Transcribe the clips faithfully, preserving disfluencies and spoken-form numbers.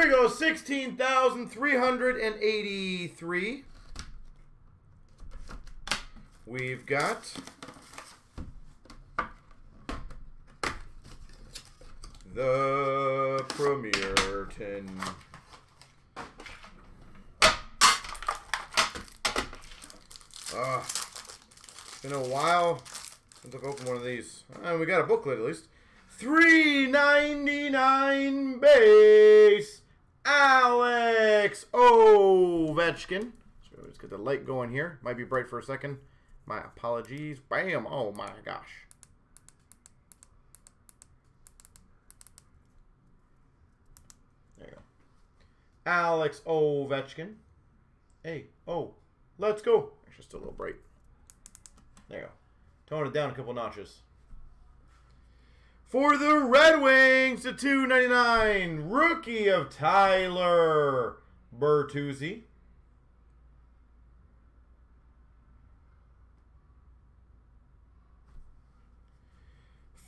Here we go, sixteen thousand three hundred eighty-three. We've got the Premierton. Uh, it's been a while since I've opened one of these. Uh, we got a booklet at least. three ninety-nine base, Alex Ovechkin. So let's get the light going here. Might be bright for a second. My apologies. Bam! Oh my gosh. There you go. Alex Ovechkin. Hey, oh, let's go. Actually, still a little bright. There you go. Tone it down a couple notches. For the Red Wings to two ninety-nine, rookie of Tyler Bertuzzi.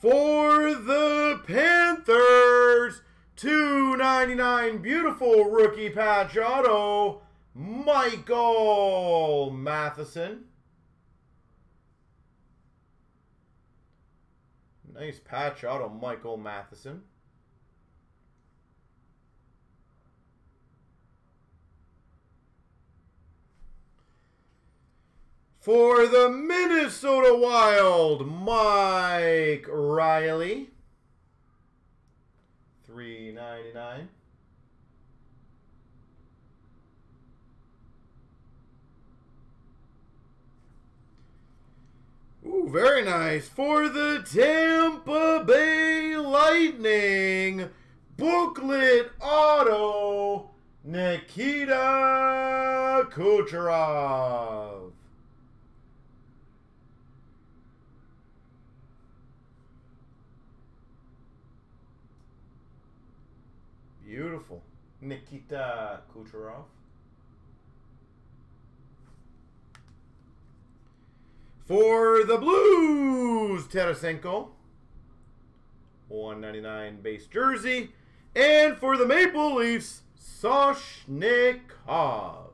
For the Panthers, two ninety-nine, beautiful rookie patch auto, Michael Matheson. Nice patch auto, Michael Matheson. For the Minnesota Wild, Mike Riley. three ninety-nine. Ooh, very nice. For the Tampa Bay Lightning, booklet auto, Nikita Kucherov. Beautiful. Nikita Kucherov. For the Blues, Tarasenko, one ninety-nine base jersey. And for the Maple Leafs, Soshnikov.